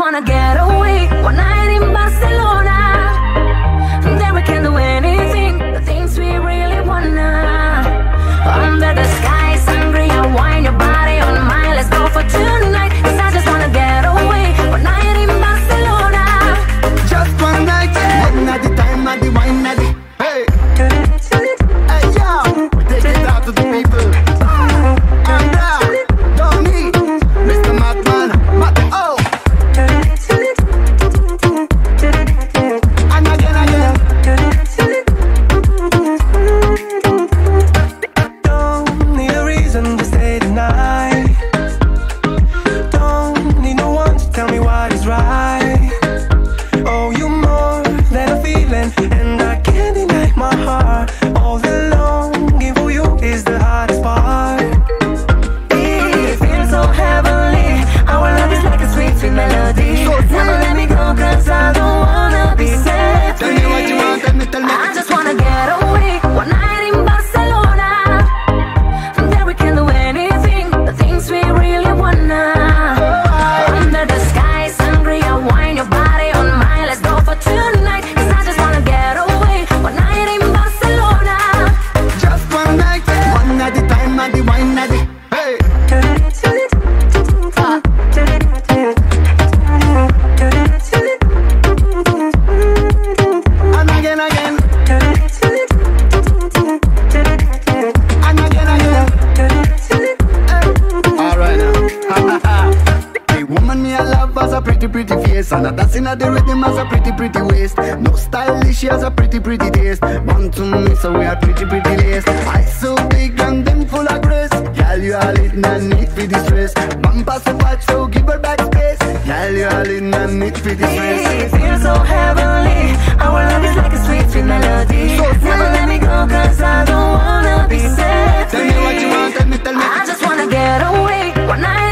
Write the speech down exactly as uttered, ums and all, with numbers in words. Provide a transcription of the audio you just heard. wanna get away one night in Barcelona. There we can do anything, the things we really wanna. Under the sky, sangria, wine, your body on mine. Let's go for tonight, 'cause I just wanna get away one night in Barcelona. Just one night, yeah. One night, the time, and the wine, and the hey. Hey yo, we take it out to the people. And I dancing at the rhythm has a pretty, pretty waist. No stylish, she has a pretty, pretty taste. Want to me, so we are pretty, pretty lace. Eyes so big and them full of grace. Girl, you all in a need for this race. Bumper so fat, so give her back space. Girl, you all in a need for this race. It feels so heavenly. Our love is like a sweet, sweet melody. So sweet. Never let me go, 'cause I don't wanna be set free. Tell me what you want, tell me, tell me. I just wanna get away one night.